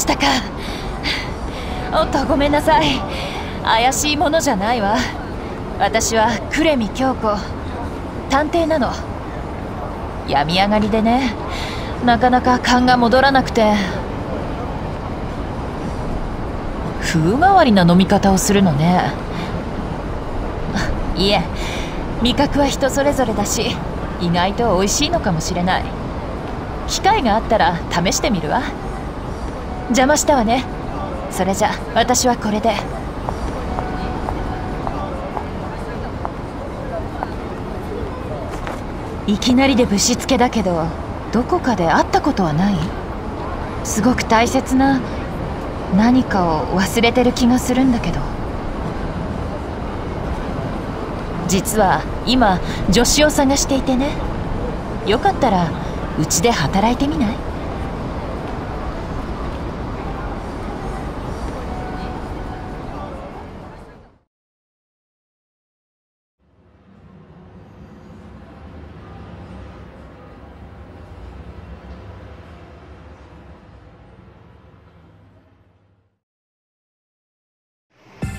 したか。おっと、ごめんなさい。怪しいものじゃないわ。私は呉見京子、探偵なの。病み上がりでね、なかなか勘が戻らなくて。風変わりな飲み方をするのね。いえ、味覚は人それぞれだし、意外と美味しいのかもしれない。機会があったら試してみるわ。邪魔したわね。それじゃ私はこれで。いきなりでぶしつけだけど、どこかで会ったことはない？すごく大切な何かを忘れてる気がするんだけど。実は今助手を探していてね。よかったらうちで働いてみない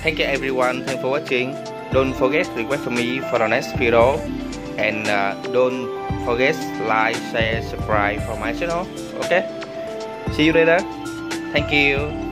？Thank you everyone, thanks for watching. Don't forget to request for me for the next video. And don't forget like, share, subscribe for my channel. Okay? See you later. Thank you.